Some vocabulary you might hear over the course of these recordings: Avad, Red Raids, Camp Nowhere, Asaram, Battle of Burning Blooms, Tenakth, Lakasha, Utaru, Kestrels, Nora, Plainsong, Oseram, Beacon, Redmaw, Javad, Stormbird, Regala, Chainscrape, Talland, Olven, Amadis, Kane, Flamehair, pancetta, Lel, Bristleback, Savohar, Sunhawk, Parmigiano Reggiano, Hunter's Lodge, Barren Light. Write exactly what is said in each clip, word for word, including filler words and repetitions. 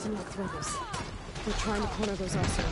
to not throw this. They're trying to corner those also.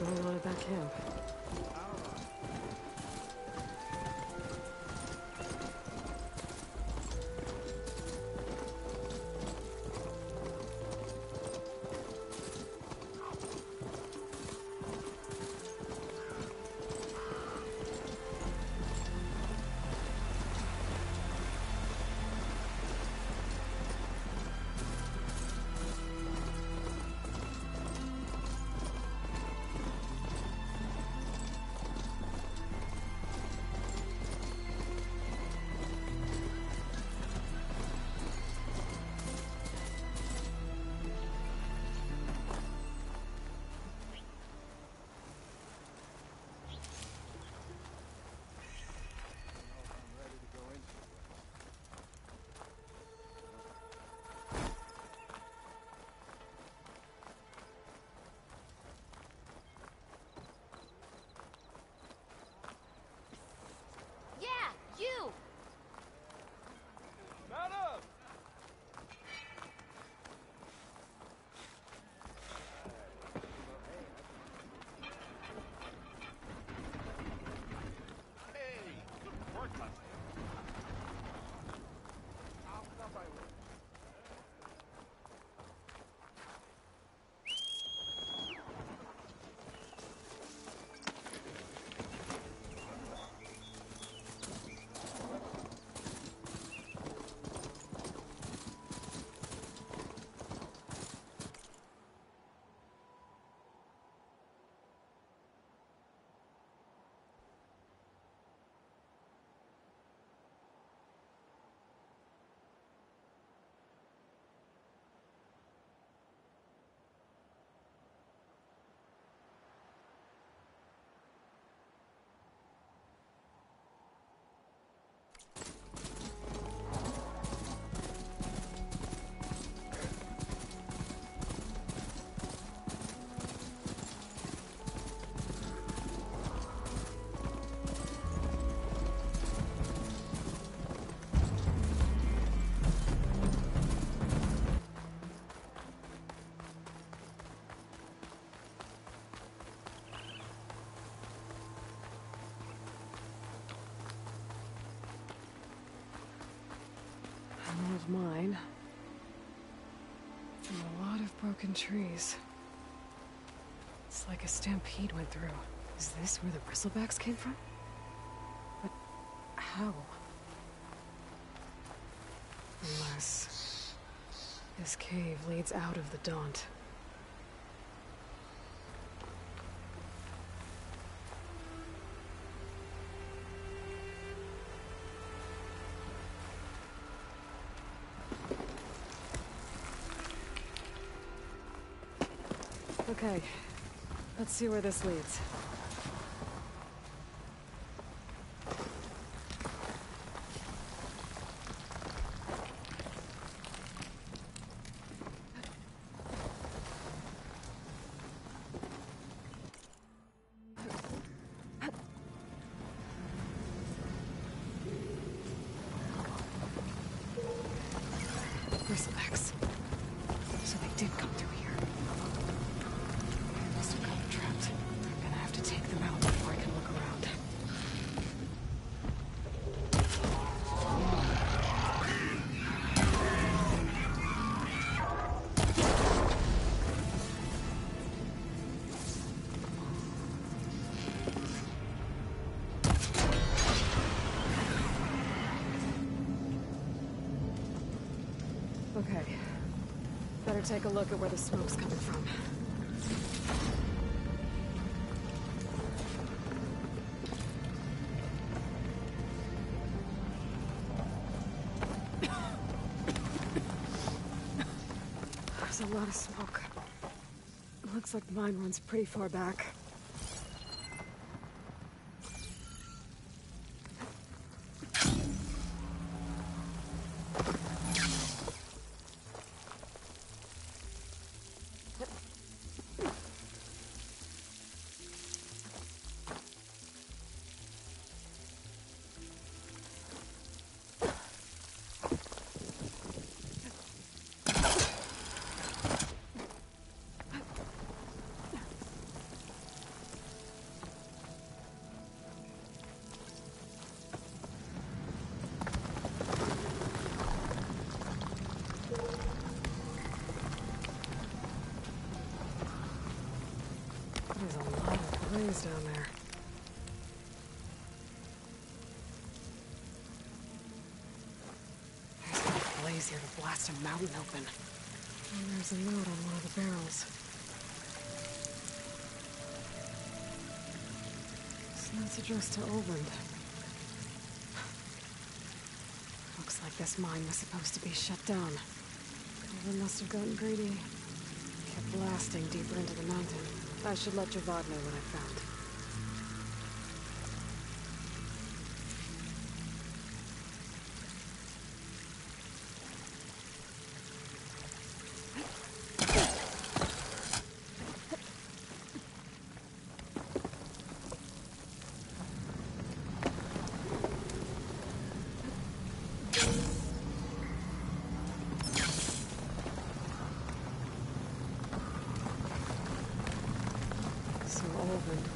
Going on at that camp. Mine and a lot of broken trees. It's like a stampede went through. Is this where the bristlebacks came from? But how? Unless this cave leads out of the Daunt. Okay, let's see where this leads. Rustbacks. So they did come through here. Take a look at where the smoke's coming from. There's a lot of smoke. Looks like mine runs pretty far back. There's down there. There's got a blaze here to blast a mountain open. And there's a note on one of the barrels. So that's addressed to Olven. Looks like this mine was supposed to be shut down. Olven must have gotten greedy. Kept blasting deeper into the mountain. I should let Javad know what I found.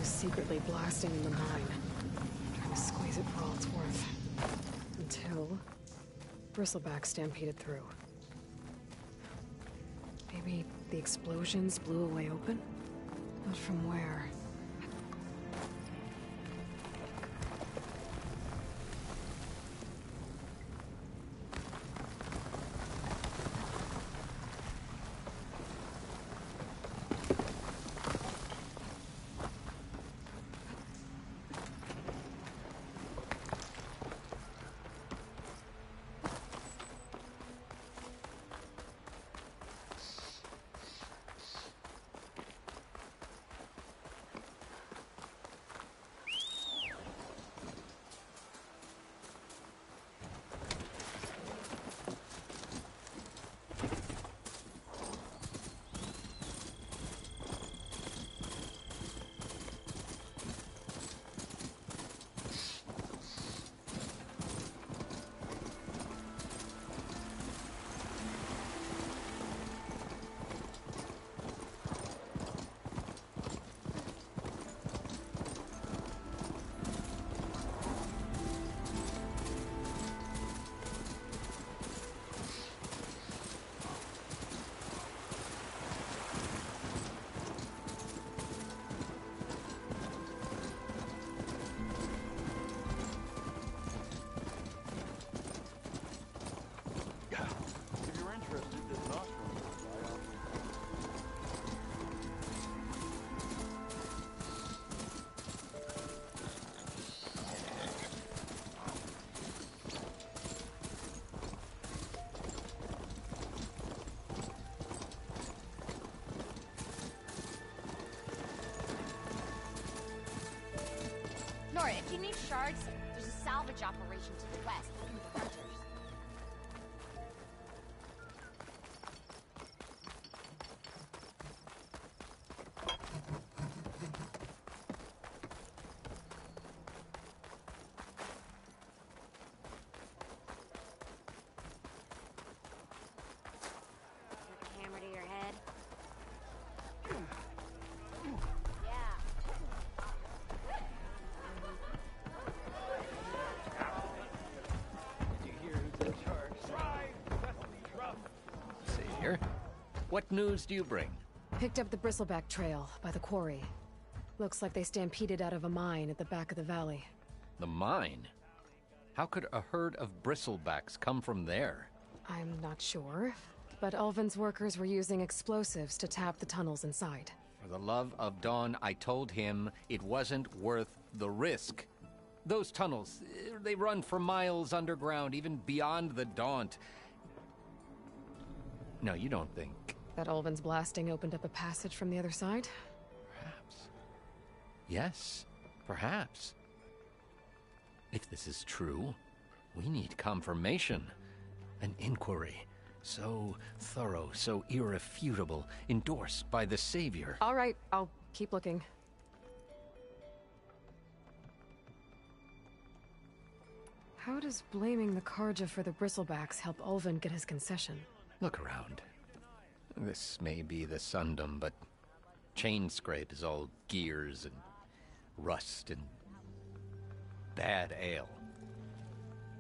Secretly blasting in the mine, trying to squeeze it for all it's worth, until Bristleback stampeded through. Maybe the explosions blew a way open? But from where? kidney shards, there's a salvage operation to the west, looking for hunters. What news do you bring? Picked up the Bristleback Trail by the quarry. Looks like they stampeded out of a mine at the back of the valley. The mine? How could a herd of Bristlebacks come from there? I'm not sure, but Ulven's workers were using explosives to tap the tunnels inside. For the love of Dawn, I told him it wasn't worth the risk. Those tunnels, they run for miles underground, even beyond the Daunt. No, you don't think... that Olven's blasting opened up a passage from the other side? Perhaps. Yes, perhaps. If this is true, we need confirmation. An inquiry so thorough, so irrefutable, endorsed by the Savior. All right, I'll keep looking. How does blaming the Carja for the Bristlebacks help Olven get his concession? Look around. This may be the Sundom, but Chainscrape is all gears and rust and bad ale.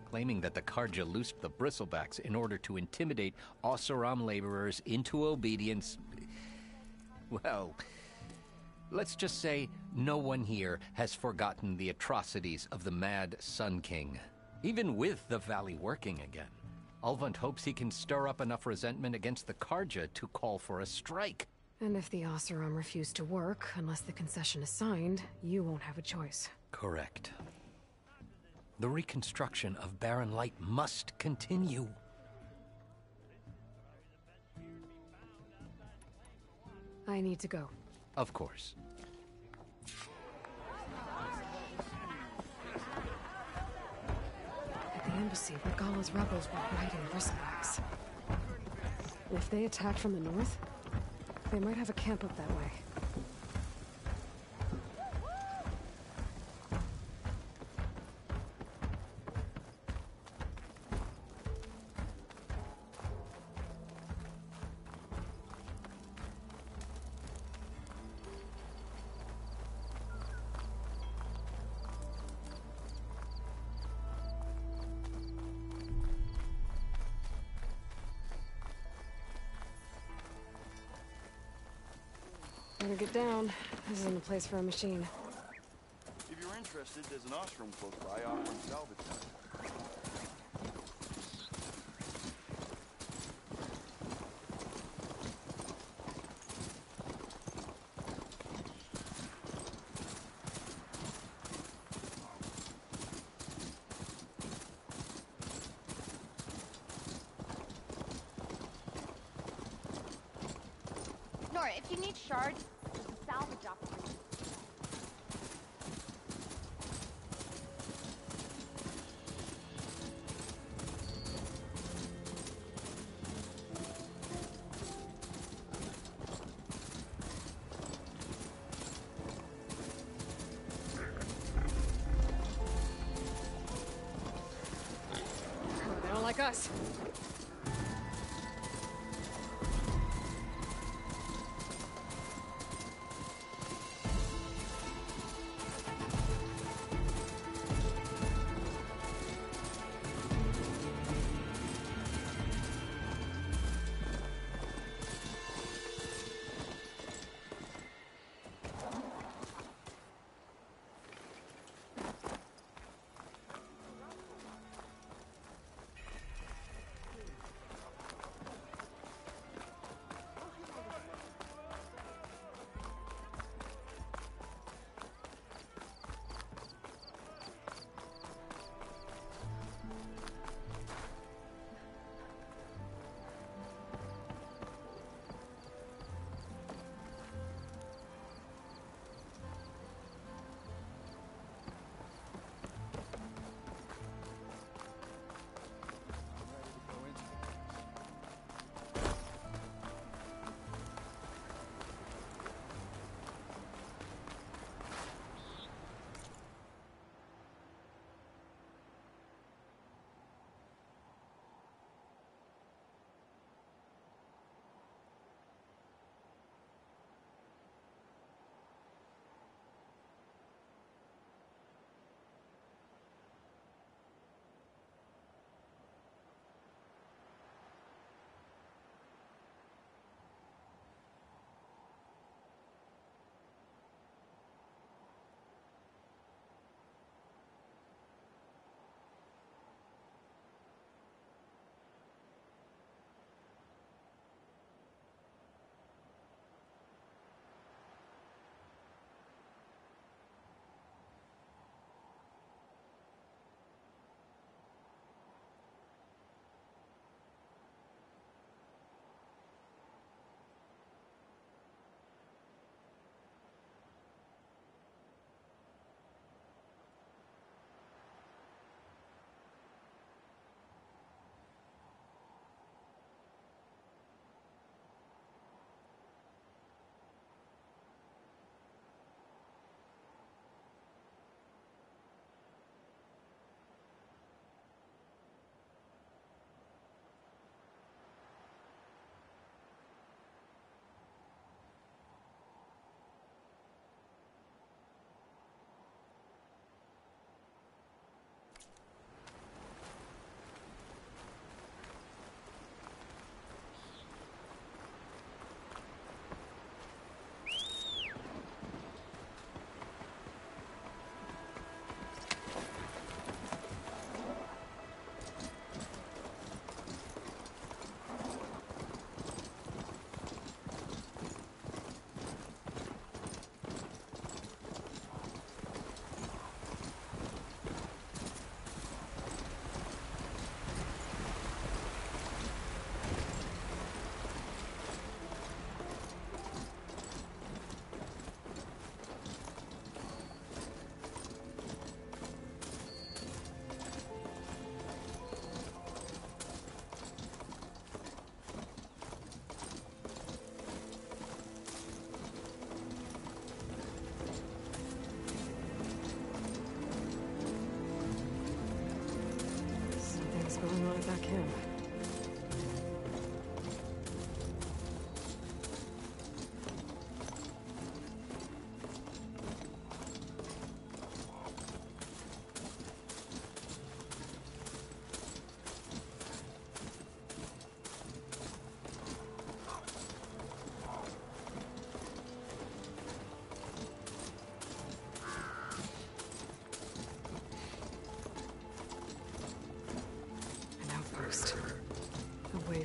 Claiming that the Carja loosed the Bristlebacks in order to intimidate Oseram laborers into obedience... Well, let's just say no one here has forgotten the atrocities of the Mad Sun King, even with the valley working again. Ulvunt hopes he can stir up enough resentment against the Carja to call for a strike. And if the Oseram refuse to work, unless the concession is signed, you won't have a choice. Correct. The reconstruction of Barren Light must continue. I need to go. Of course. Embassy where Gala's rebels were riding Bristleaxe. If they attack from the north, they might have a camp up that way. Get down. This isn't a place for a machine. If you're interested, there's an ashram close by offering salvage. Nora, if you need shards, us.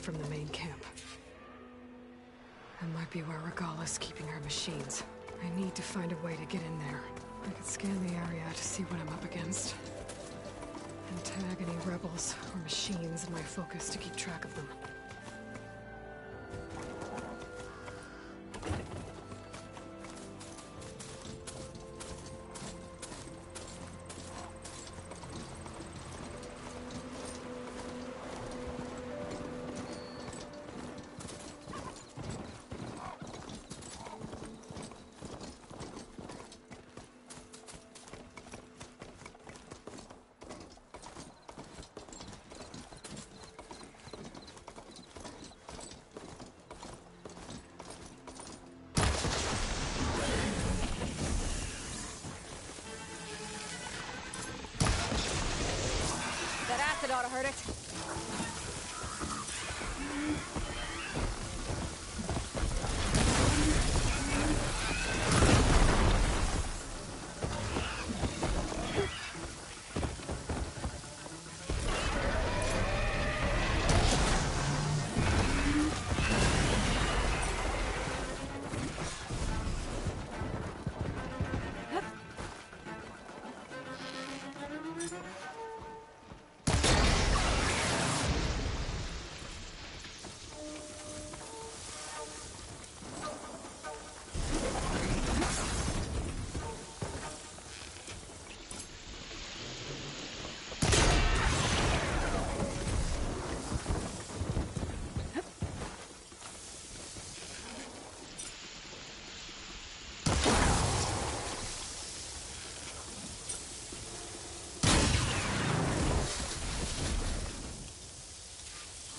from the main camp. That might be where Regala's keeping her machines. I need to find a way to get in there. I could scan the area to see what I'm up against. And tag any rebels or machines in my focus to keep track of them.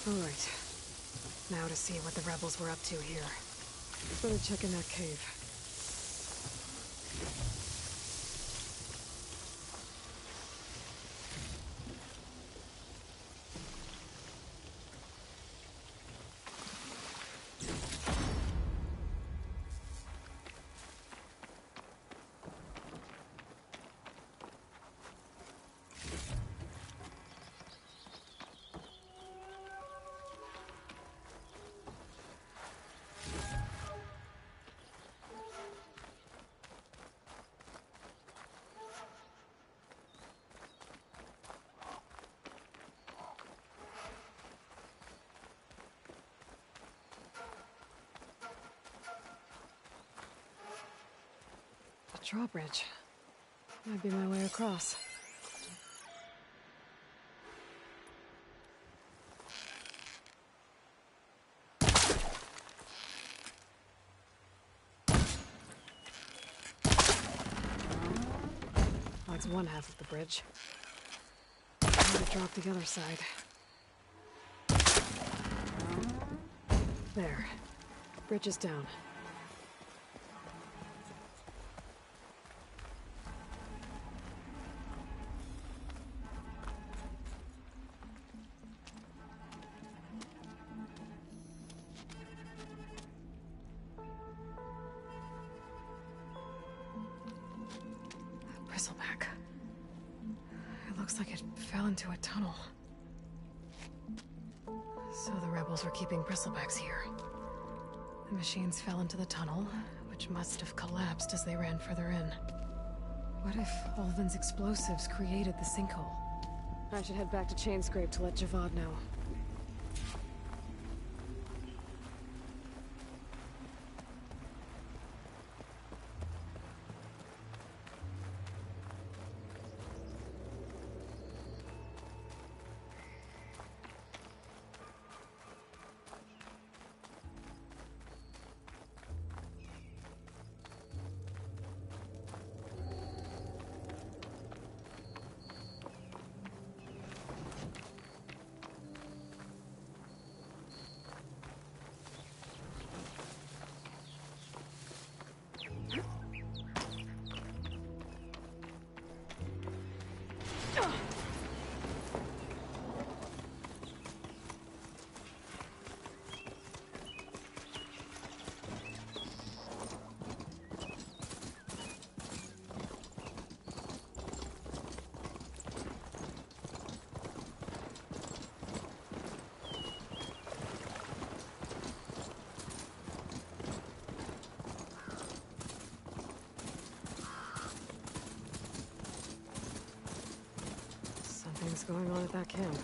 Alright. Now to see what the rebels were up to here. Better check in that cave. Drawbridge. Might be my way across. That's one half of the bridge. I'm going to drop the other side. There. Bridge is down. Fell into the tunnel, which must have collapsed as they ran further in. What if Olven's explosives created the sinkhole? I should head back to Chainscrape to let Javad know. going on at that camp?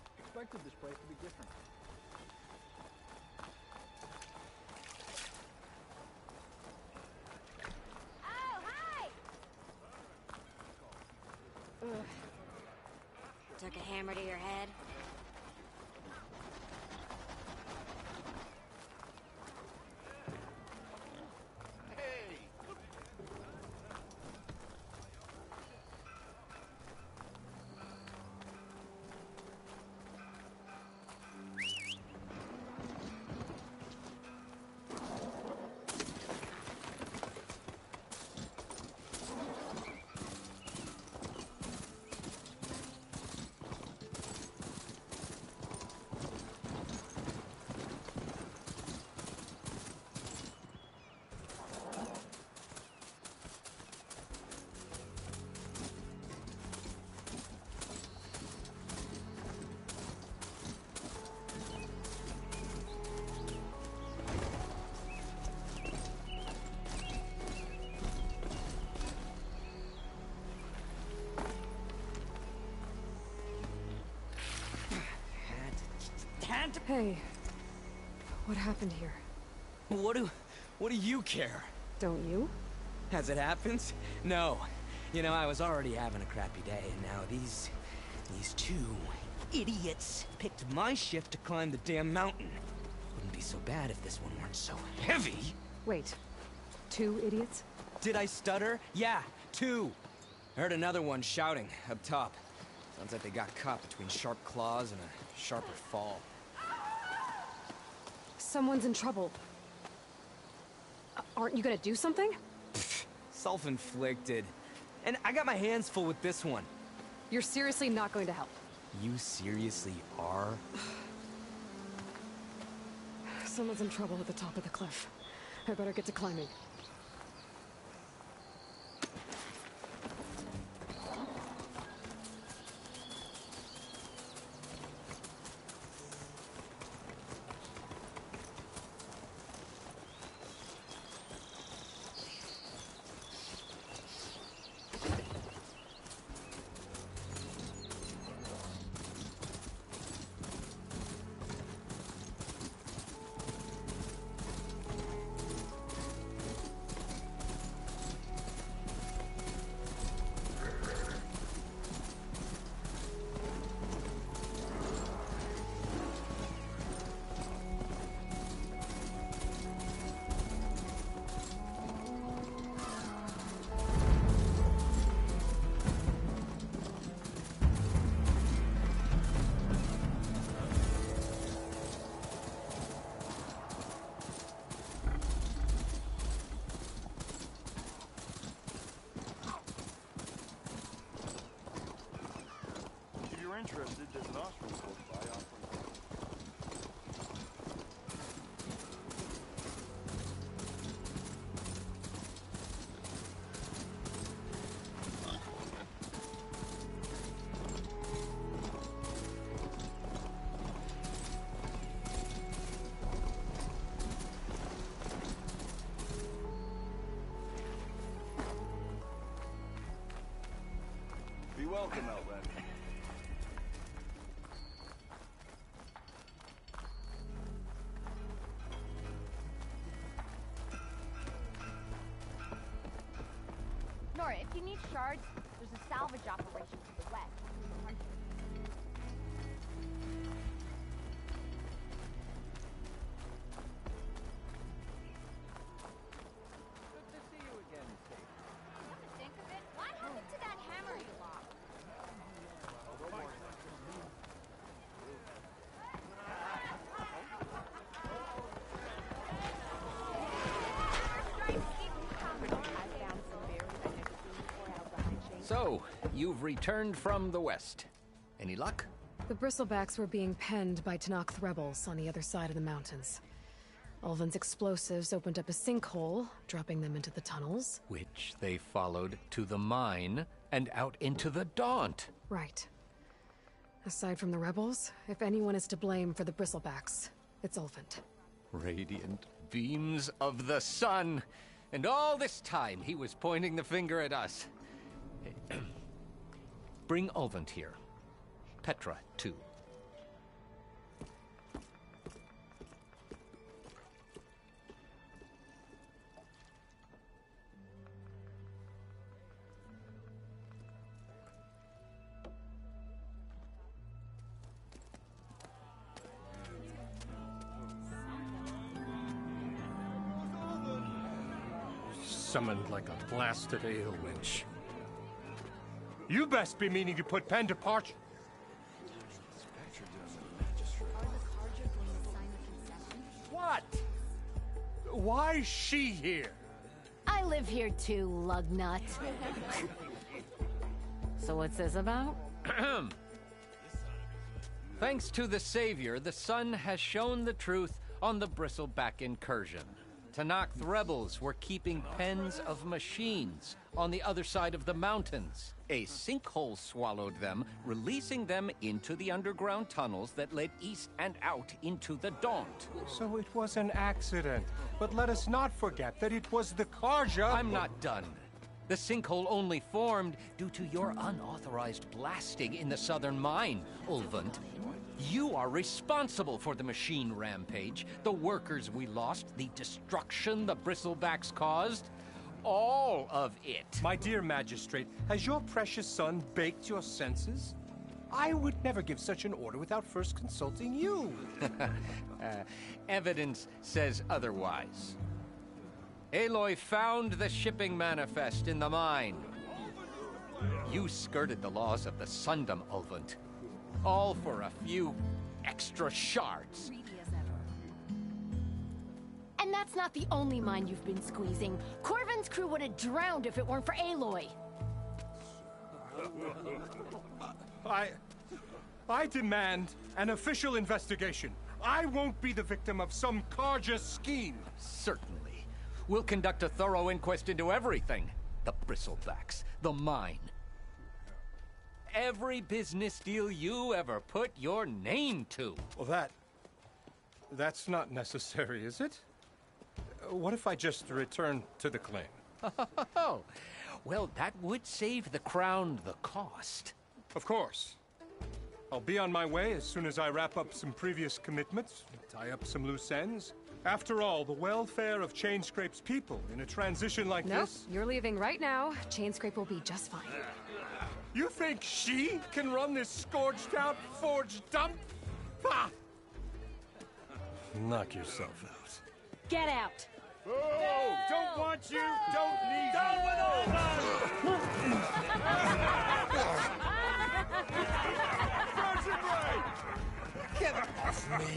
I expected this place to be different. Oh, hi! Ugh. Took a hammer to your head? Hey, what happened here? What do, what do you care? Don't you? As it happens, no. You know, I was already having a crappy day, and now these, these two idiots picked my shift to climb the damn mountain. Wouldn't be so bad if this one weren't so heavy. Wait, two idiots? Did I stutter? Yeah, two. Heard another one shouting up top. Sounds like they got caught between sharp claws and a sharper fall. Someone's in trouble. Uh, aren't you gonna do something? Self-inflicted. And I got my hands full with this one. You're seriously not going to help. You seriously are? Someone's in trouble at the top of the cliff. I better get to climbing. Interested, there's an offering close by offering. Be welcome, Olven. Nora, if you need shards, there's a salvage operation to the west. So, you've returned from the west. Any luck? The Bristlebacks were being penned by Tenakth rebels on the other side of the mountains. Olven's explosives opened up a sinkhole, dropping them into the tunnels. Which they followed to the mine and out into the Daunt. Right. Aside from the rebels, if anyone is to blame for the Bristlebacks, it's Olven. Radiant beams of the sun! And all this time he was pointing the finger at us. Bring Olven here. Petra, too. Summoned like a blasted ale winch. You best be meaning to put pen to parchment. What? Why's she here? I live here too, lugnut. So what's this about? Thanks to the Savior, the sun has shown the truth on the Bristleback incursion. Tenakth rebels were keeping pens of machines on the other side of the mountains. A sinkhole swallowed them, releasing them into the underground tunnels that led east and out into the Daunt. So it was an accident, but let us not forget that it was the Carja. I'm not done. The sinkhole only formed due to your unauthorized blasting in the southern mine, Ulvunt. You are responsible for the machine rampage, the workers we lost, the destruction the Bristlebacks caused, all of it. My dear magistrate, has your precious son baked your senses? I would never give such an order without first consulting you. uh, evidence says otherwise. Aloy found the shipping manifest in the mine. You skirted the laws of the Sundom, Olvent. All for a few extra shards. And that's not the only mine you've been squeezing. Corvin's crew would have drowned if it weren't for Aloy. I... I demand an official investigation. I won't be the victim of some Carja scheme. Certainly. We'll conduct a thorough inquest into everything. The Bristlebacks, the mine. Every business deal you ever put your name to. Well, that... that's not necessary, is it? What if I just return to the claim? Oh, well, that would save the crown the cost. Of course. I'll be on my way as soon as I wrap up some previous commitments, tie up some loose ends. After all, the welfare of Chainscrape's people in a transition like nope, this... you're leaving right now. Chainscrape will be just fine. You think she can run this scorched-out forge dump? Ha! Knock yourself out. Get out! Oh, no! Don't want you, no! Don't need you! Down with all that! Get off me!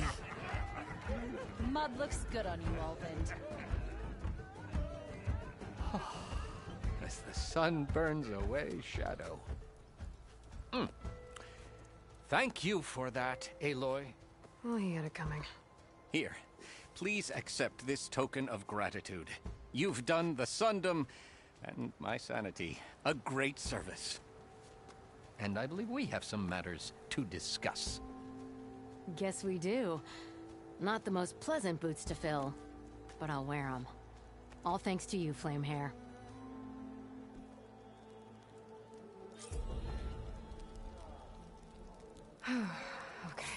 Mud looks good on you, Olven. As the sun burns away, shadow. Mm. Thank you for that, Aloy. Well, he had it coming. Here, please accept this token of gratitude. You've done the Sundom and my sanity a great service. And I believe we have some matters to discuss. Guess we do. Not the most pleasant boots to fill, but I'll wear them. All thanks to you, Flamehair. Okay.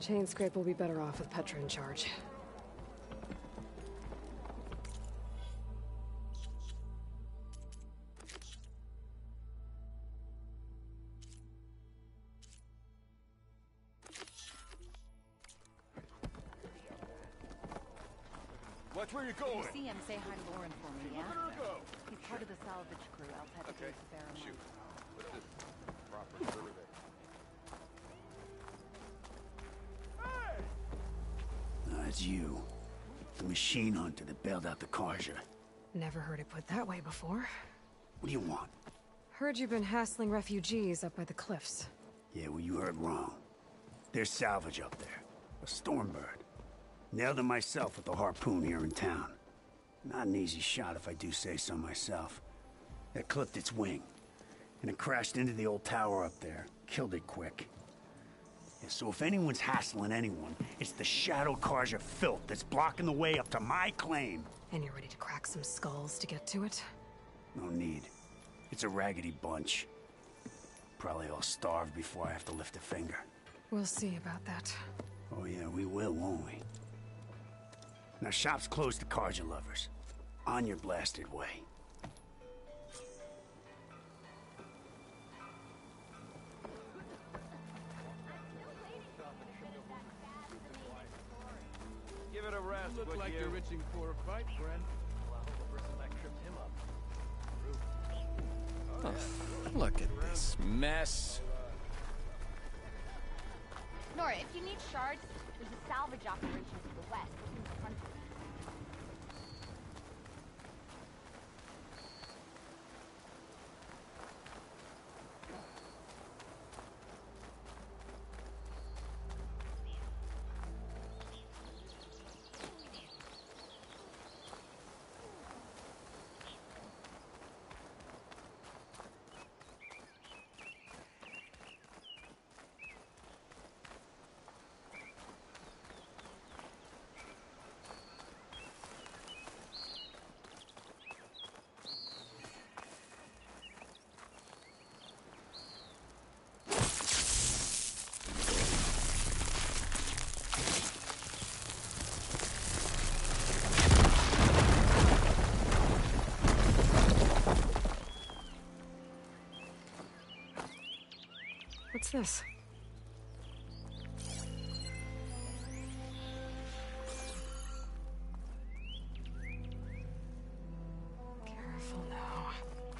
Chainscrape will be better off with Petra in charge. Watch where you're going. If you see him, say hi to Lauren for me, yeah? Go. He's part of the salvage crew. I'll pet okay. The shoot. Put this proper survey. It's you. The machine hunter that bailed out the Carja. Never heard it put that way before. What do you want? Heard you've been hassling refugees up by the cliffs. Yeah, well, you heard wrong. There's salvage up there. A Stormbird. Nailed him myself with a harpoon here in town. Not an easy shot if I do say so myself. That clipped its wing. And it crashed into the old tower up there. Killed it quick. Yeah, so if anyone's hassling anyone, it's the shadow Carja filth that's blocking the way up to my claim. And you're ready to crack some skulls to get to it? No need. It's a raggedy bunch. Probably all starved before I have to lift a finger. We'll see about that. Oh yeah, we will, won't we? Now shop's closed to Carja lovers. On your blasted way. Give it a rest. Look like you're itching for a fight, friend. Oh, look at this mess. Nora, if you need shards, there's a salvage operation to the west. In front of you. What's this? Careful now. Those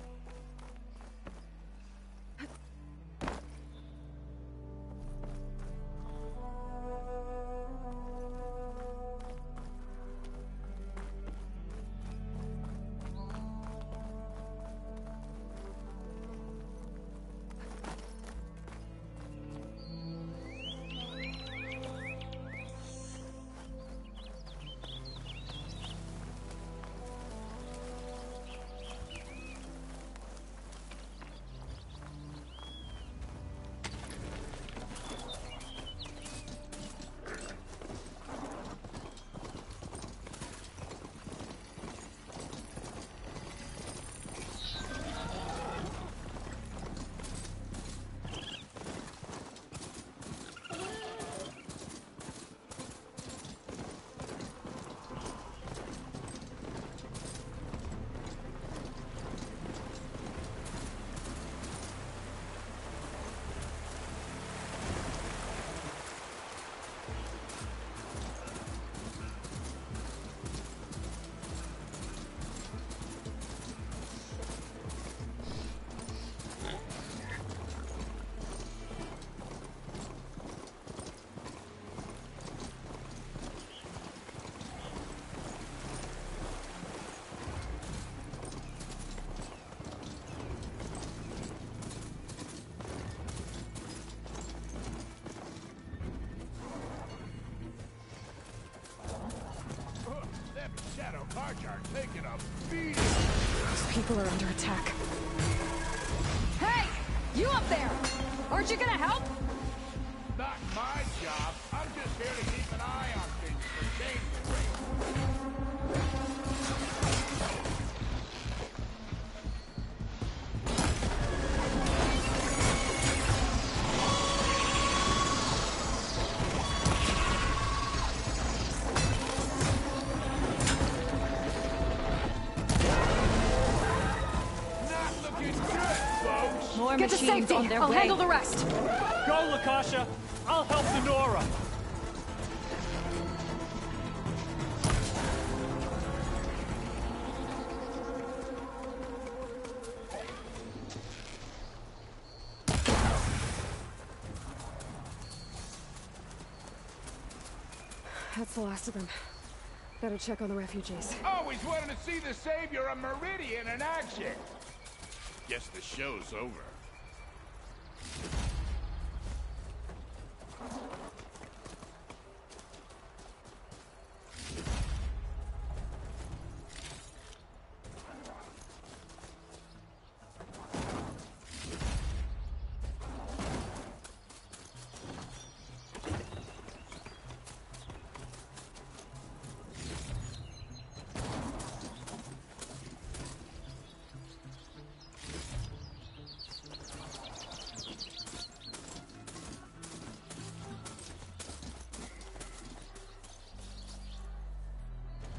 people are under attack. Hey! You up there! Aren't you gonna help? Not my job. I'm just here to keep an eye on things for Get to safety! I'll way. handle the rest! Go, Lakasha! I'll help the Nora! That's the last of them. Gotta check on the refugees. Always wanted to see the savior of Meridian in action. Guess the show's over.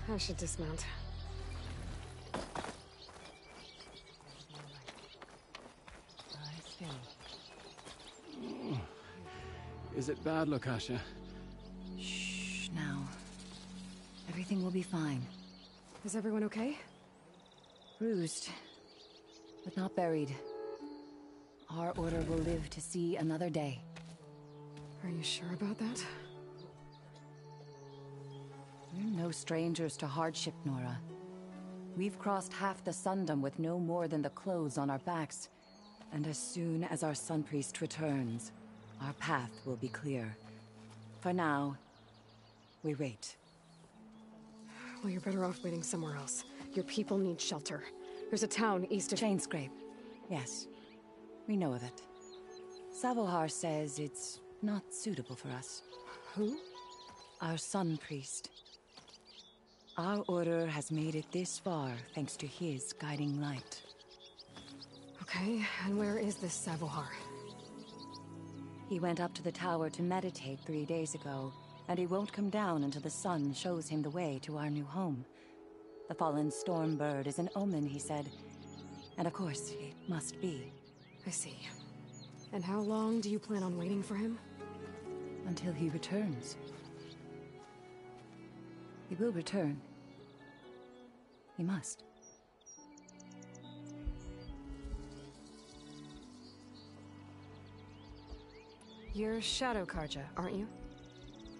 I should dismount. Oh. Is it bad, Lakasha? Shh, now. Everything will be fine. Is everyone okay? Bruised, but not buried. Our order will live to see another day. Are you sure about that? We're no strangers to hardship, Nora. We've crossed half the Sundom with no more than the clothes on our backs. And as soon as our Sun Priest returns, our path will be clear. For now, we wait. Well, you're better off waiting somewhere else. Your people need shelter. There's a town east of Chainscrape. Yes, we know of it. Savohar says it's not suitable for us. Who? Our Sun Priest. Our order has made it this far, thanks to his guiding light. Okay, and where is this Savohar? He went up to the tower to meditate three days ago, and he won't come down until the sun shows him the way to our new home. The fallen Stormbird is an omen, he said. And of course, it must be. I see. And how long do you plan on waiting for him? Until he returns. He will return. He must. You're Shadow Carja, aren't you?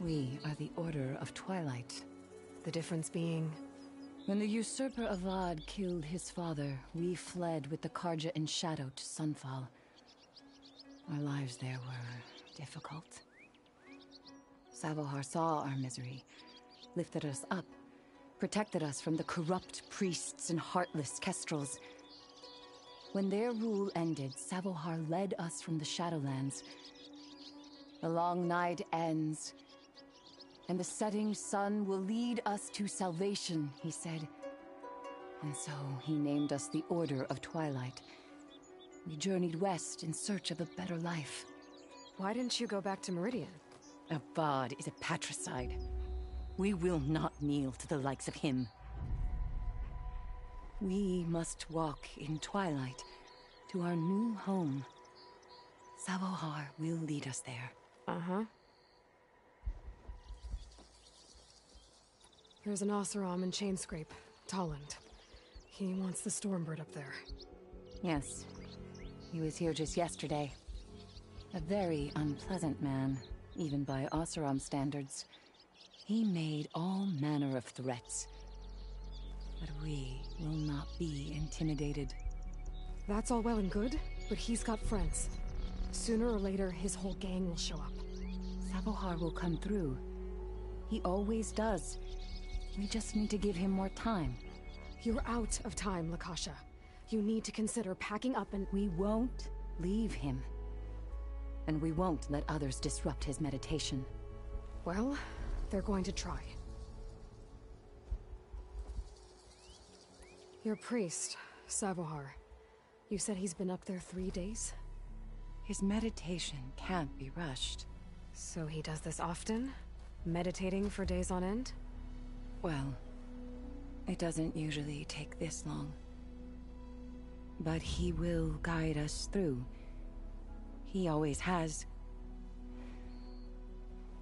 We are the Order of Twilight. The difference being... When the usurper Avad killed his father, we fled with the Carja in shadow to Sunfall. Our lives there were difficult. Savohar saw our misery. Lifted us up, protected us from the corrupt priests and heartless kestrels. When their rule ended, Savohar led us from the Shadowlands. The long night ends, and the setting sun will lead us to salvation, he said. And so he named us the Order of Twilight. We journeyed west in search of a better life. Why didn't you go back to Meridian? Avad is a patricide. We will not kneel to the likes of him. We must walk in twilight to our new home. Savohar will lead us there. Uh-huh. Here's an Oseram in Chainscrape, Talland. He wants the Stormbird up there. Yes. He was here just yesterday. A very unpleasant man, even by Oseram standards. He made all manner of threats, but we will not be intimidated. That's all well and good, but he's got friends. Sooner or later, his whole gang will show up. Savohar will come through. He always does. We just need to give him more time. You're out of time, Lakasha. You need to consider packing up and— We won't leave him. And we won't let others disrupt his meditation. Well... they're going to try. Your priest, Savohar. You said he's been up there three days? His meditation can't be rushed. So he does this often? Meditating for days on end? Well, it doesn't usually take this long. But he will guide us through. He always has.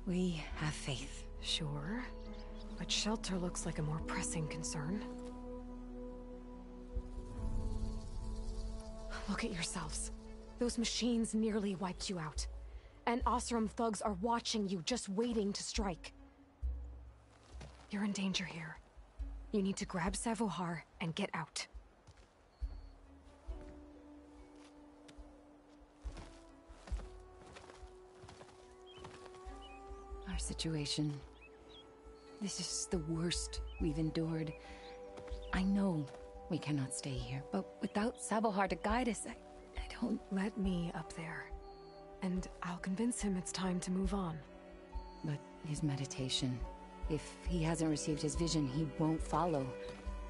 We have faith. Sure, but shelter looks like a more pressing concern. Look at yourselves. Those machines nearly wiped you out. And Oseram thugs are watching you, just waiting to strike. You're in danger here. You need to grab Savohar and get out. Our situation. This is the worst we've endured. I know we cannot stay here, but without Savohar to guide us, I, I don't... Let me up there, and I'll convince him it's time to move on. But his meditation... If he hasn't received his vision, he won't follow.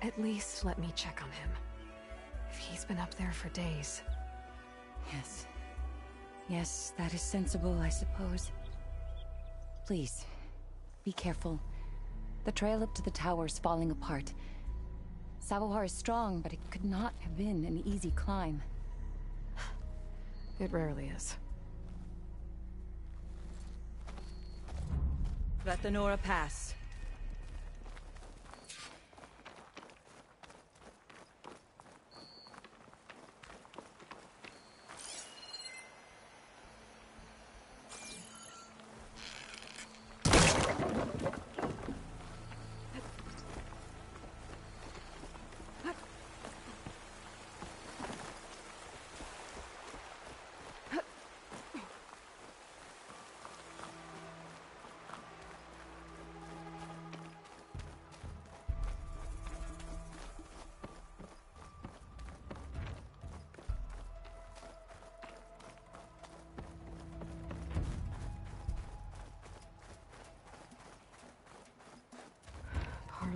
At least let me check on him. If he's been up there for days. Yes. Yes, that is sensible, I suppose. Please, be careful. The trail up to the tower is falling apart. Savohar is strong, but it could not have been an easy climb. It rarely is. Let the Nora pass.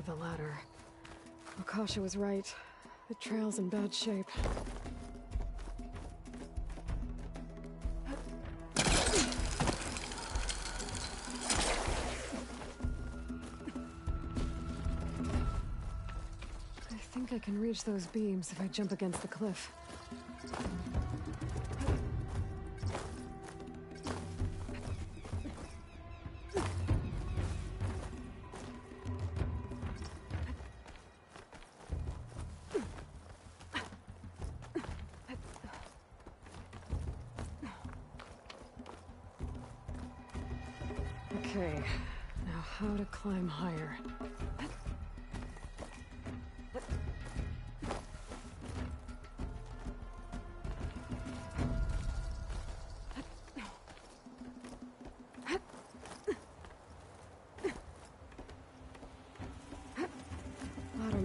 The ladder. Lakasha was right. The trail's in bad shape. I think I can reach those beams if I jump against the cliff.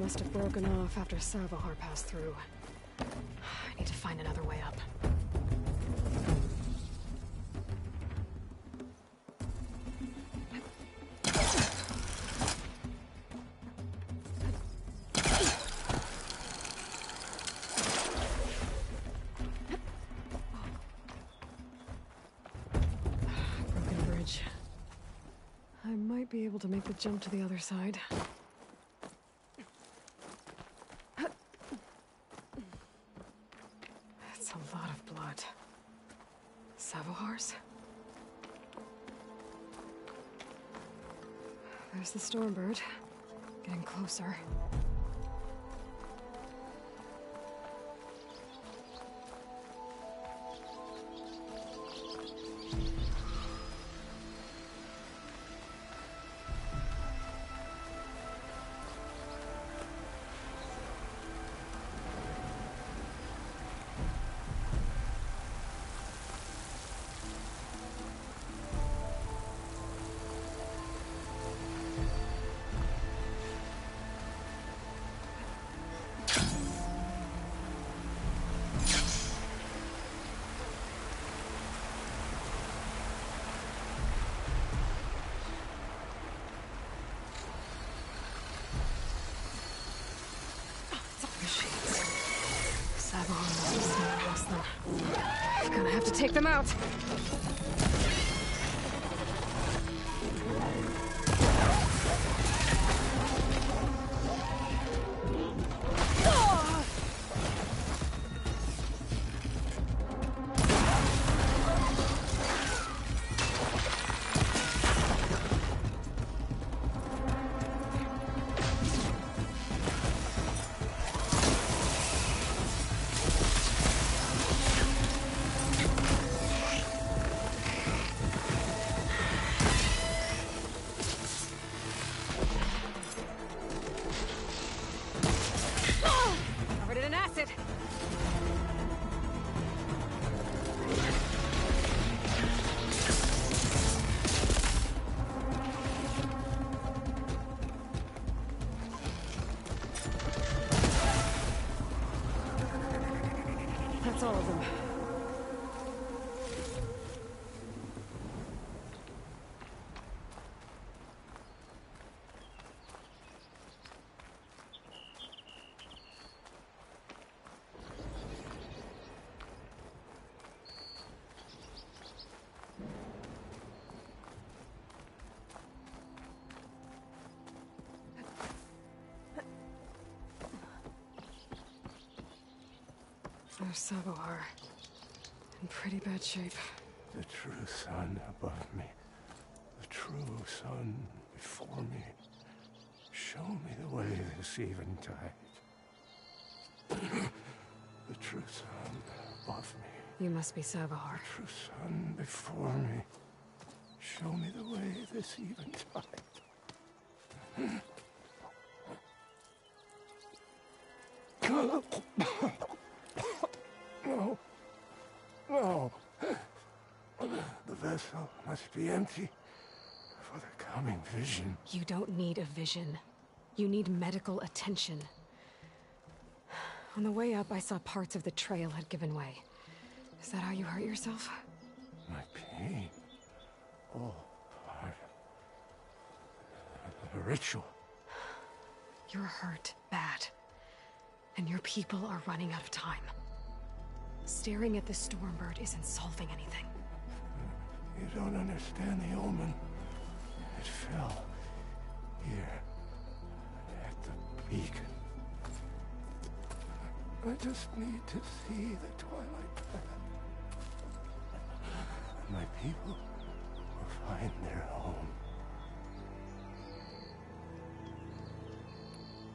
Must have broken off after Savohar passed through. I need to find another way up. Broken bridge. I might be able to make the jump to the other side. The Stormbird. Getting closer. Gonna have to take them out. pass it. That's all of them. Savohar, in pretty bad shape. The true sun above me, the true sun before me. Show me the way this eventide. The true sun above me. You must be Savohar. The true sun before me. Show me the way this eventide. No, no. The vessel must be empty for the coming vision. You don't need a vision. You need medical attention. On the way up, I saw parts of the trail had given way. Is that how you hurt yourself? My pain. All part of the ritual. You're hurt bad. And your people are running out of time. Staring at the Stormbird isn't solving anything. You don't understand the omen. It fell here at the beacon. I just need to see the twilight path. My people will find their home.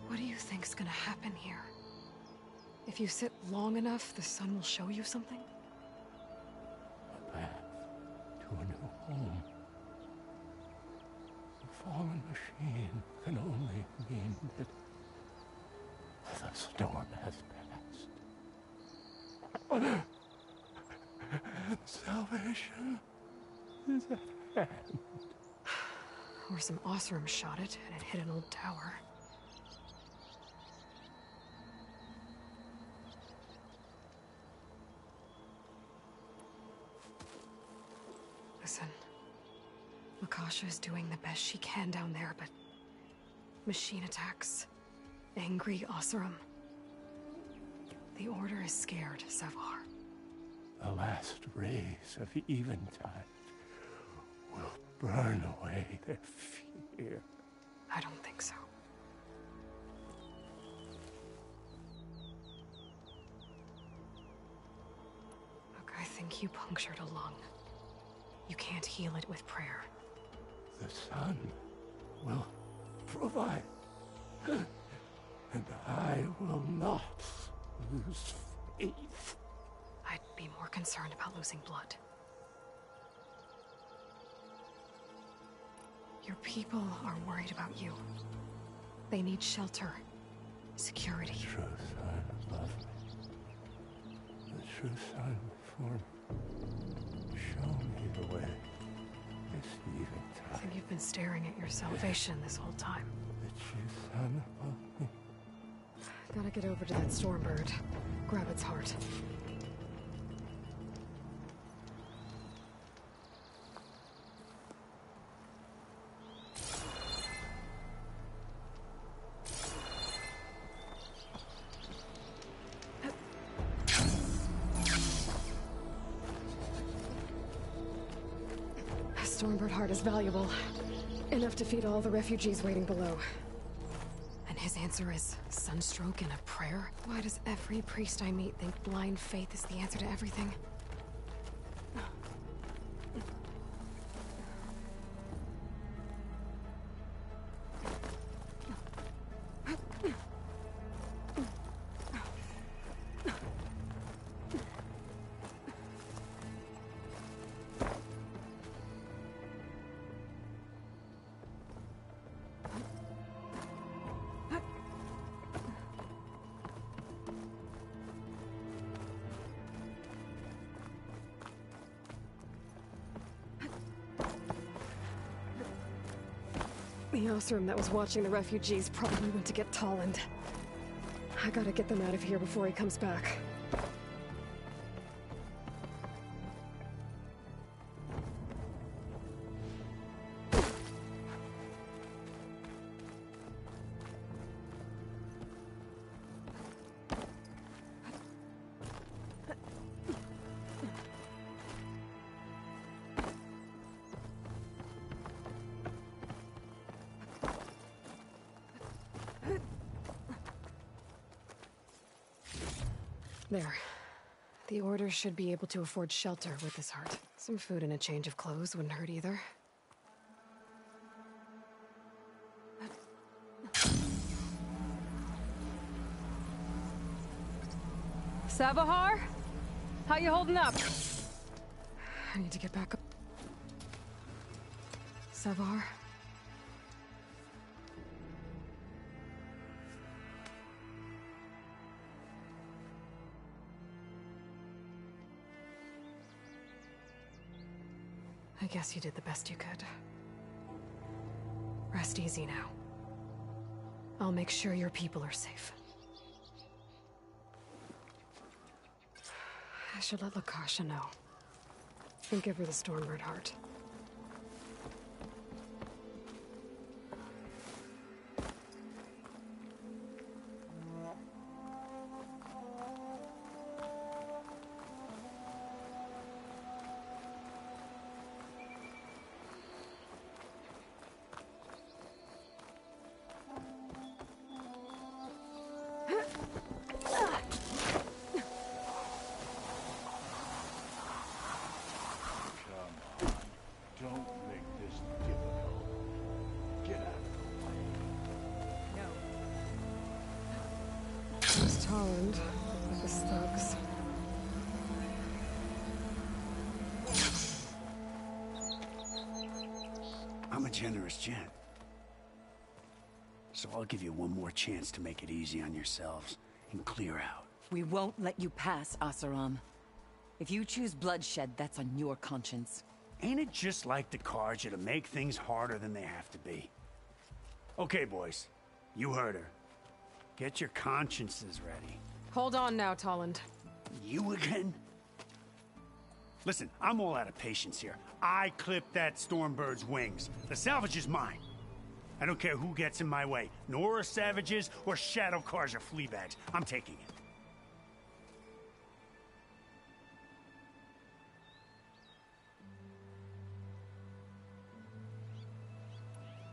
What do you think's gonna happen here? If you sit long enough, the sun will show you something. A path to a new home. A fallen machine can only mean that the storm has passed. Salvation is at hand. Or some Oseram shot it, and it hit an old tower. Listen, Lakasha is doing the best she can down there, but machine attacks, angry Oseram. The Order is scared, Savohar. The last rays of eventide will burn away their fear. I don't think so. Look, I think you punctured a lung. You can't heal it with prayer. The sun will provide, and I will not lose faith. I'd be more concerned about losing blood. Your people are worried about you. They need shelter, security. The true sun above me. The true sun before me. Show me. I think you've been staring at your salvation this whole time. Gotta get over to that Stormbird. Grab its heart. Is valuable. Enough to feed all the refugees waiting below. And his answer is sunstroke and a prayer? Why does every priest I meet think blind faith is the answer to everything? The Oseram that was watching the refugees probably went to get Talland. I gotta get them out of here before he comes back. There. The Order should be able to afford shelter with this heart. Some food and a change of clothes wouldn't hurt either. Savohar? How you holding up? I need to get back up. Savohar? I guess you did the best you could. Rest easy now. I'll make sure your people are safe. I should let Lakasha know. And give her the Stormbird heart. Generous gent. So I'll give you one more chance to make it easy on yourselves and clear out. We won't let you pass, Asaram. If you choose bloodshed, that's on your conscience. Ain't it just like the Carja to make things harder than they have to be? Okay, boys. You heard her. Get your consciences ready. Hold on now, Talland. You again? Listen, I'm all out of patience here. I clipped that Stormbird's wings. The salvage is mine. I don't care who gets in my way. Nora savages or Shadow Carja or Fleabags. I'm taking it.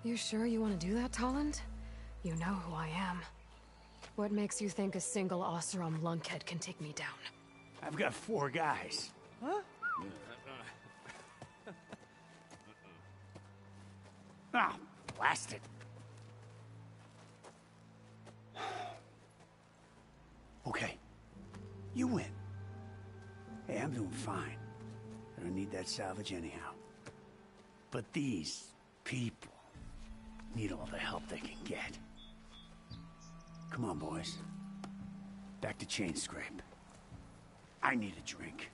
You sure you want to do that, Talland? You know who I am. What makes you think a single Oseram lunkhead can take me down? I've got four guys. Huh? Ah, blast it. Okay, you win. Hey, I'm doing fine. I don't need that salvage anyhow. But these people need all the help they can get. Come on, boys. Back to Chainscrape. I need a drink.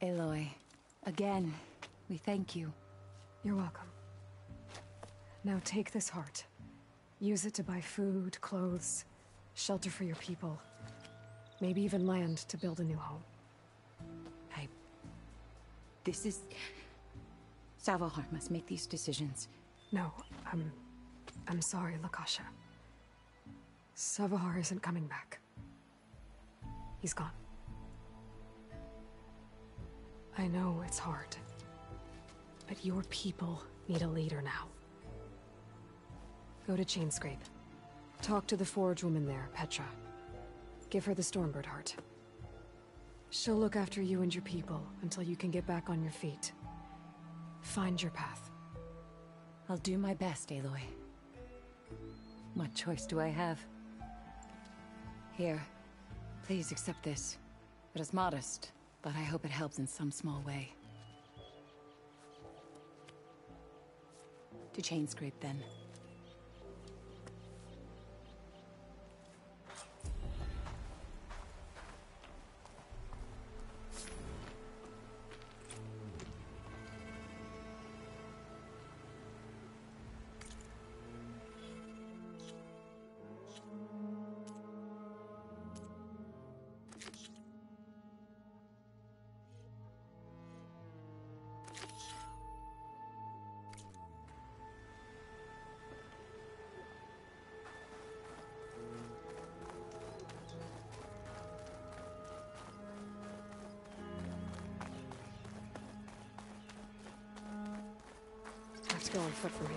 Aloy, again, we thank you. You're welcome. Now take this heart. Use it to buy food, clothes, shelter for your people. Maybe even land to build a new home. I... This is... Savohar must make these decisions. No, I'm... I'm sorry, Lakasha. Savohar isn't coming back. He's gone. I know it's hard, but your people need a leader now. Go to Chainscrape. Talk to the forge woman there, Petra. Give her the Stormbird heart. She'll look after you and your people until you can get back on your feet. Find your path. I'll do my best, Aloy. What choice do I have? Here, please accept this. It is modest. But I hope it helps in some small way. To Chainscrape, then. go on foot from here.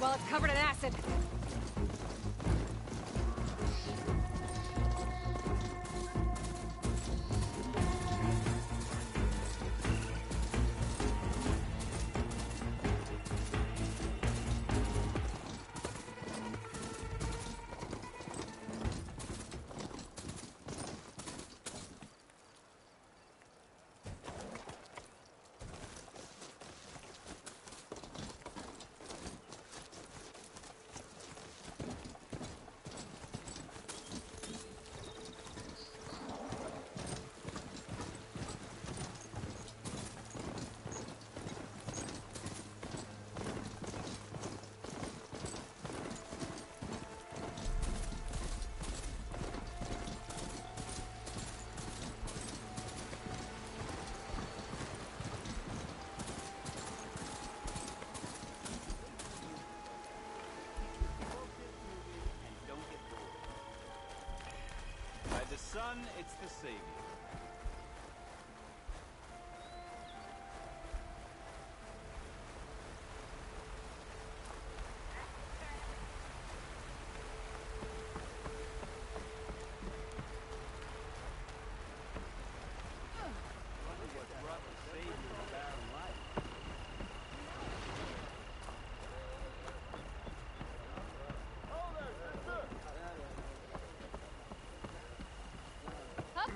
Well, it's covered in acid. The sun, it's the savior.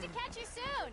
To catch you soon.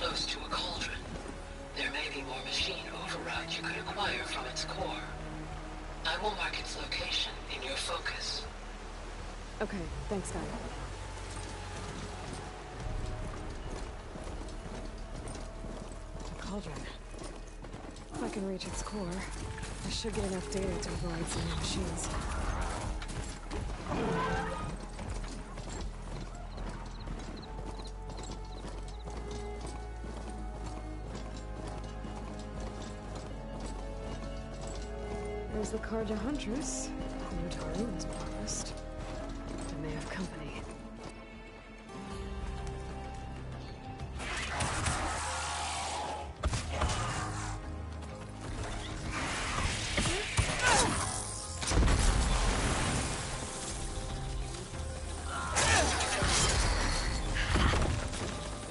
Close to a cauldron. There may be more machine override you could acquire from its core. I will mark its location in your focus. Okay, thanks, guys. Cauldron. If I can reach its core, I should get enough data to override some machines. was the Carja Huntress. Inventory was promised. I may have company.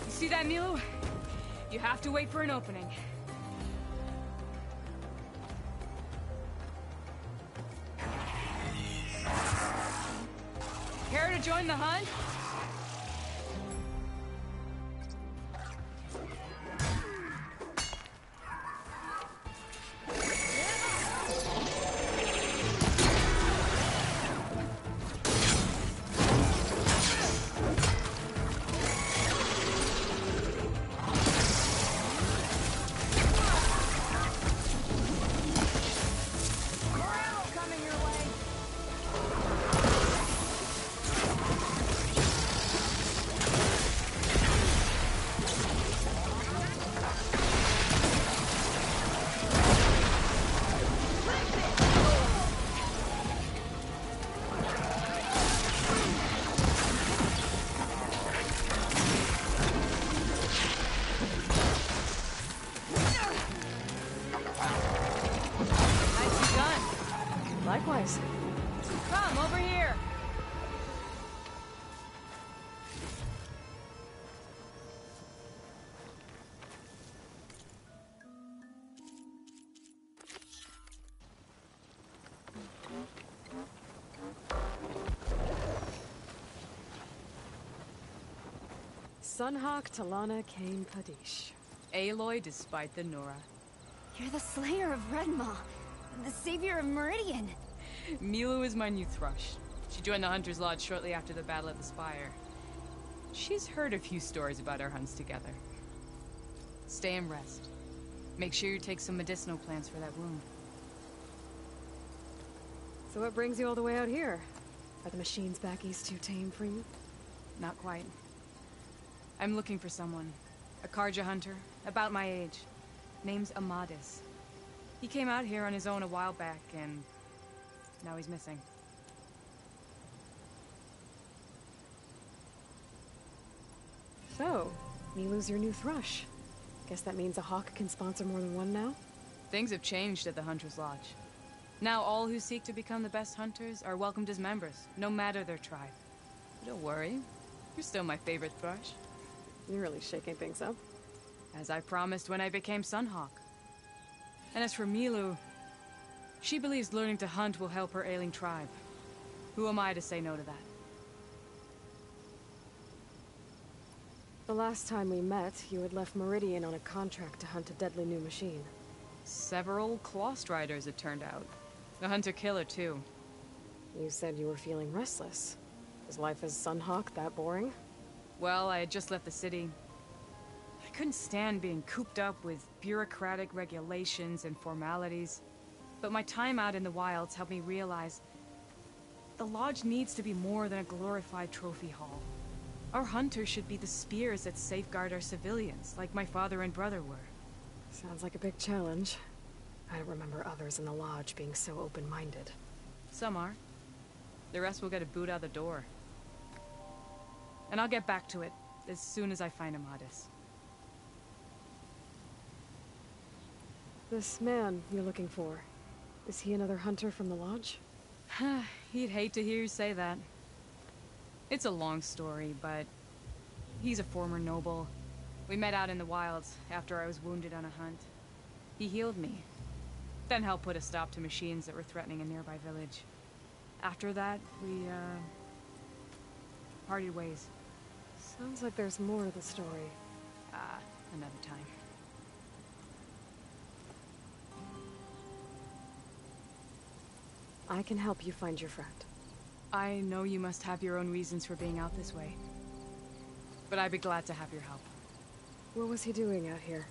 You see that, Milu? You have to wait for an opening. Join the hunt? Sunhawk, Talanah, Kane, Padish. Aloy, despite the Nora. You're the slayer of Redmaw, the savior of Meridian. Milu is my new thrush. She joined the Hunter's Lodge shortly after the Battle of the Spire. She's heard a few stories about our hunts together. Stay and rest. Make sure you take some medicinal plants for that wound. So what brings you all the way out here? Are the machines back east too tame for you? Not quite. I'm looking for someone. A Carja hunter, about my age. Name's Amadis. He came out here on his own a while back, and now he's missing. So, Milu's your new thrush. Guess that means a hawk can sponsor more than one now? Things have changed at the Hunter's Lodge. Now all who seek to become the best hunters are welcomed as members, no matter their tribe. Don't worry. You're still my favorite thrush. You're really shaking things up. As I promised when I became Sunhawk. And as for Milu, she believes learning to hunt will help her ailing tribe. Who am I to say no to that? The last time we met, you had left Meridian on a contract to hunt a deadly new machine. Several clawstriders, it turned out. A hunter-killer, too. You said you were feeling restless. Is life as Sunhawk that boring? Well, I had just left the city. I couldn't stand being cooped up with bureaucratic regulations and formalities. But my time out in the wilds helped me realize the lodge needs to be more than a glorified trophy hall. Our hunters should be the spears that safeguard our civilians, like my father and brother were. Sounds like a big challenge. I don't remember others in the lodge being so open-minded. Some are. The rest will get a boot out the door. And I'll get back to it as soon as I find Amadis. This man you're looking for, is he another hunter from the lodge? He'd hate to hear you say that. It's a long story, but he's a former noble. We met out in the wilds after I was wounded on a hunt. He healed me, then helped put a stop to machines that were threatening a nearby village. After that, we, uh, parted ways. Sounds like there's more to the story. Ah, uh, another time. I can help you find your friend. I know you must have your own reasons for being out this way. But I'd be glad to have your help. What was he doing out here?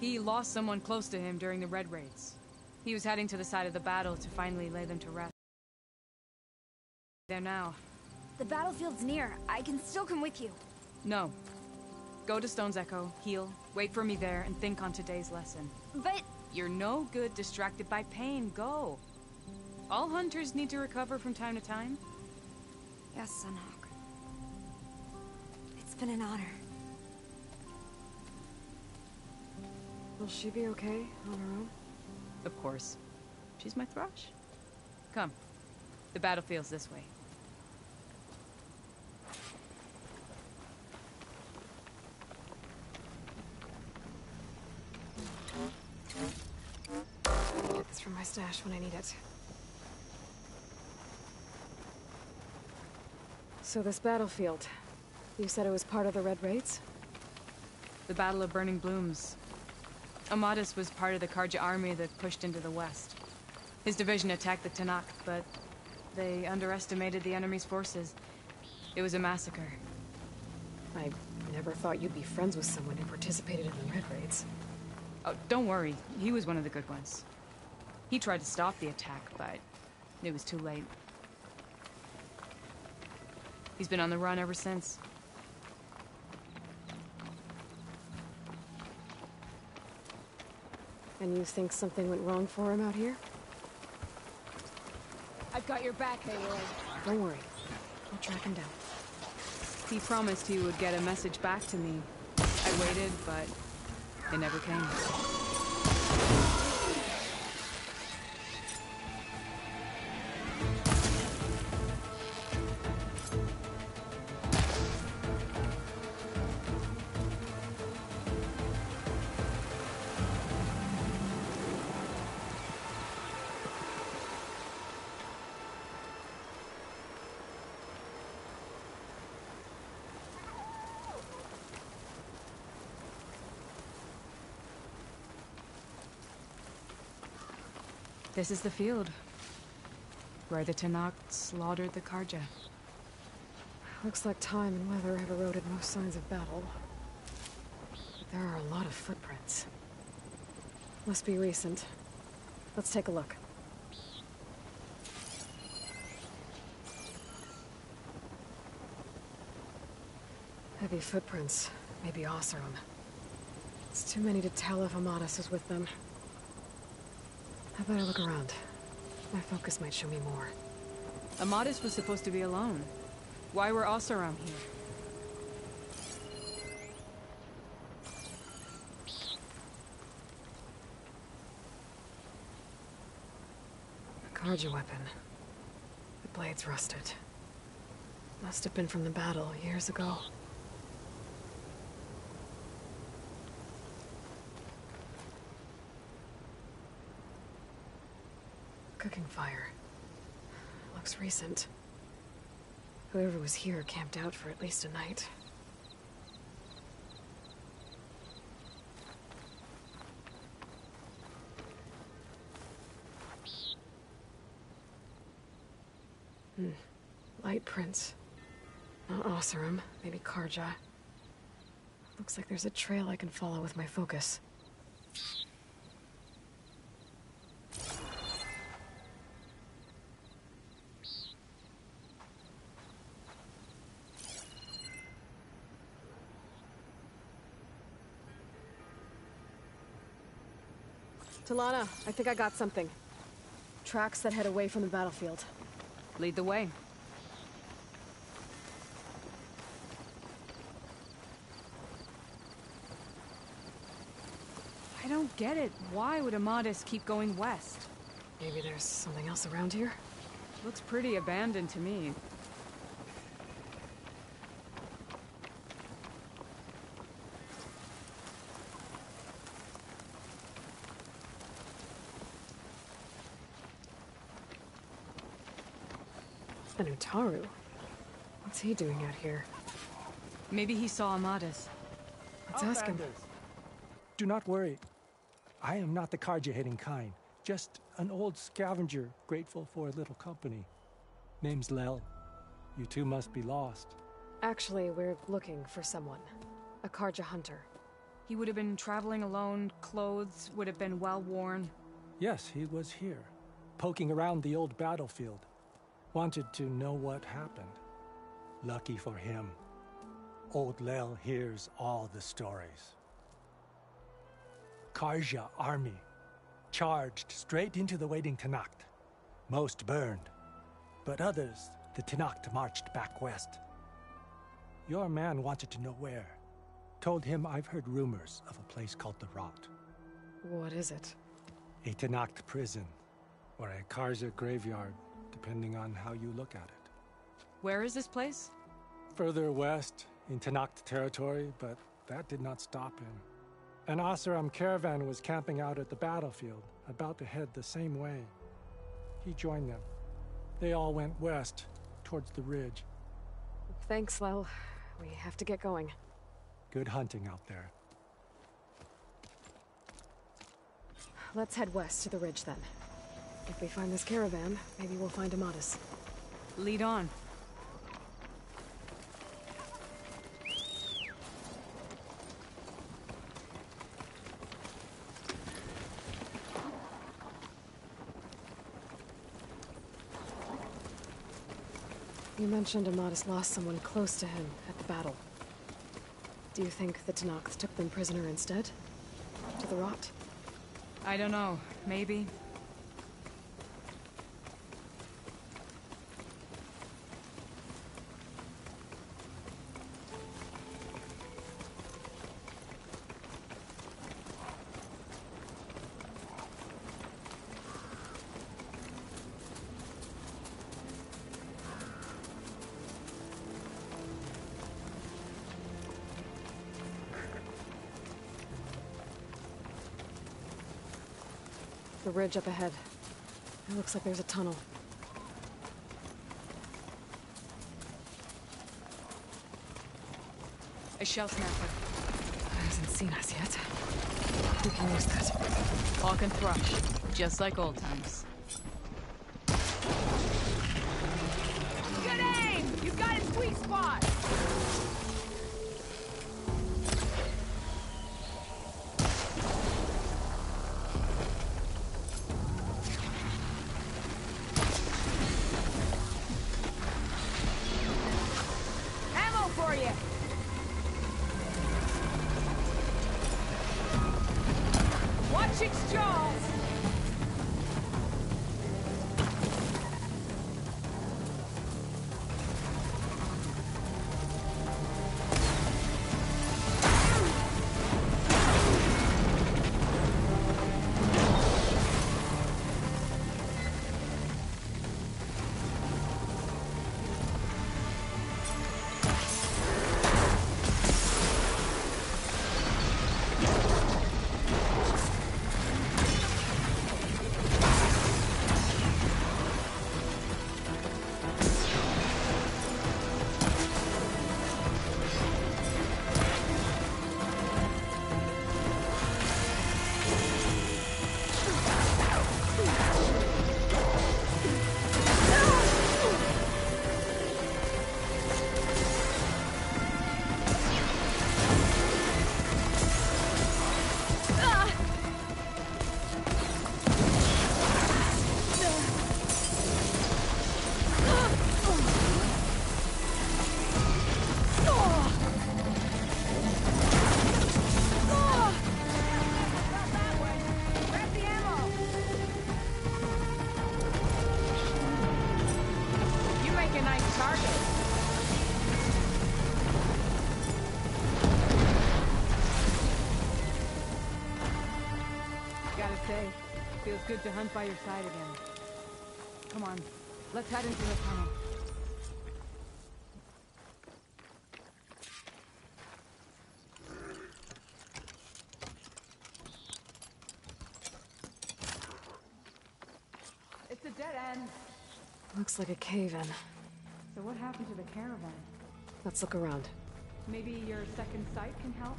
He lost someone close to him during the Red Raids. He was heading to the side of the battle to finally lay them to rest. There now. The battlefield's near. I can still come with you. No. Go to Stone's Echo, heal, wait for me there, and think on today's lesson. But... You're no good distracted by pain. Go. All hunters need to recover from time to time? Yes, Sunhawk. It's been an honor. Will she be okay on her own? Of course. She's my thrush. Come. The battlefield's this way. It's from my stash when I need it. So this battlefield, you said it was part of the Red Raids? The Battle of Burning Blooms. Amadis was part of the Carja army that pushed into the west. His division attacked the Tenakth, but they underestimated the enemy's forces. It was a massacre. I never thought you'd be friends with someone who participated in the Red Raids. Oh, don't worry. He was one of the good ones. He tried to stop the attack, but it was too late. He's been on the run ever since. And you think something went wrong for him out here? I've got your back, Aloy. Don't worry. I'll track him down. He promised he would get a message back to me. I waited, but it never came. This is the field where the Tenakth slaughtered the Carja. Looks like time and weather have eroded most signs of battle. But there are a lot of footprints. Must be recent. Let's take a look. Heavy footprints. Maybe Oseram. It's too many to tell if Amadis is with them. I better look around. My focus might show me more. Amadis was supposed to be alone. Why were Oseram here? A Carja weapon. The blade's rusted. Must have been from the battle years ago. Cooking fire. Looks recent. Whoever was here camped out for at least a night. Hmm. Light prints. Not Oseram, maybe Carja. Looks like there's a trail I can follow with my focus. Talanah, I think I got something. Tracks that head away from the battlefield. Lead the way. I don't get it. Why would Amadis keep going west? Maybe there's something else around here? Looks pretty abandoned to me. An Utaru? What's he doing out here? Maybe he saw Amadis. Let's ask him. Do not worry. I am not the Carja-hating kind. Just an old scavenger, grateful for a little company. Name's Lel. You two must be lost. Actually, we're looking for someone. A Carja hunter. He would have been traveling alone. Clothes would have been well-worn. Yes, he was here. Poking around the old battlefield. Wanted to know what happened. Lucky for him, old Lel hears all the stories. Carja army charged straight into the waiting Tenakth. most burned, but others the Tenakth marched back west. Your man wanted to know where. Told him I've heard rumors of a place called the Rot. What is it? A Tenakth prison, or a Carja graveyard, depending on how you look at it. Where is this place? Further west, in Tenakth territory, but that did not stop him. An Asaram caravan was camping out at the battlefield, about to head the same way. He joined them. They all went west, towards the ridge. Thanks, Lel. We have to get going. Good hunting out there. Let's head west to the ridge, then. If we find this caravan, maybe we'll find Amadis. Lead on. You mentioned Amadis lost someone close to him at the battle. Do you think the Tenakth took them prisoner instead? To the Rot? I don't know. Maybe. The ridge up ahead. It looks like there's a tunnel. A shell snapper. Hasn't seen us yet. We can use that. Hawk and thrush, just like old times. Good aim! You've got his sweet spot! Good to hunt by your side again. Come on, let's head into the tunnel. It's a dead end. Looks like a cave-in. So what happened to the caravan? Let's look around. Maybe your second sight can help?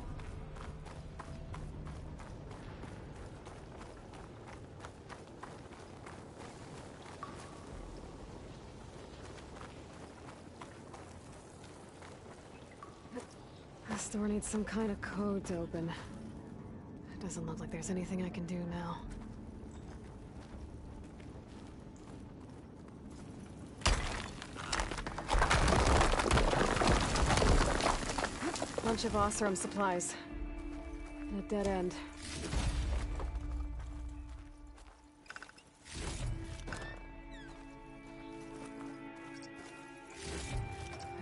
The store needs some kind of code to open. It doesn't look like there's anything I can do now. Bunch of Oseram supplies. And a dead end.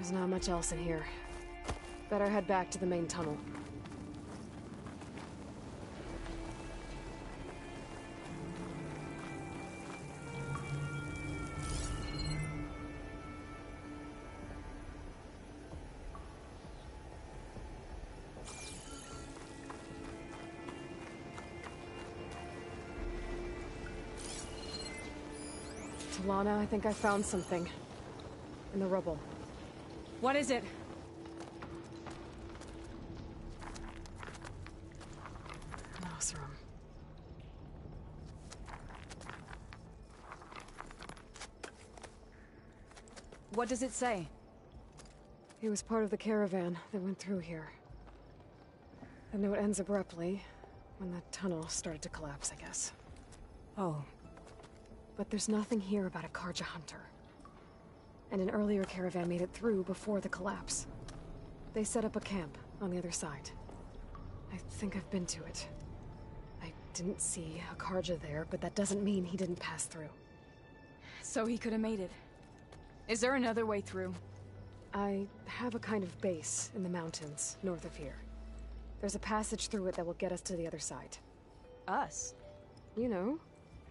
There's not much else in here. Better head back to the main tunnel. Talanah, I think I found something. In the rubble. What is it? An Oseram. What does it say? He was part of the caravan that went through here. The note ends abruptly when the tunnel started to collapse, I guess. Oh. But there's nothing here about a Carja hunter. And an earlier caravan made it through before the collapse. They set up a camp on the other side. I think I've been to it. I didn't see a Carja there, but that doesn't mean he didn't pass through. So he could have made it. Is there another way through? I have a kind of base in the mountains north of here. There's a passage through it that will get us to the other side. Us? You know,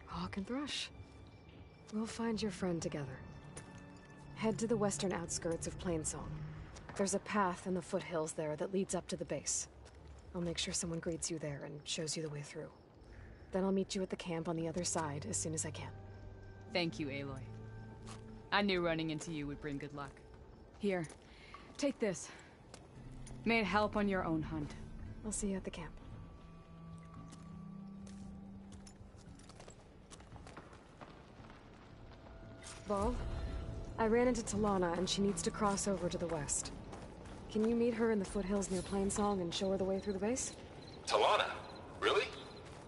Hawk and Thrush. We'll find your friend together. Head to the western outskirts of Plainsong. There's a path in the foothills there that leads up to the base. I'll make sure someone greets you there and shows you the way through. Then I'll meet you at the camp on the other side as soon as I can. Thank you, Aloy. I knew running into you would bring good luck. Here, take this. May it help on your own hunt. I'll see you at the camp. Ball? I ran into Talanah, and she needs to cross over to the west. Can you meet her in the foothills near Plainsong and show her the way through the base? Talanah? Really?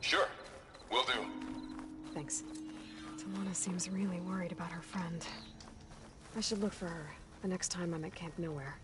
Sure. Will do. Thanks. Talanah seems really worried about her friend. I should look for her the next time I'm at Camp Nowhere.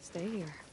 Stay here.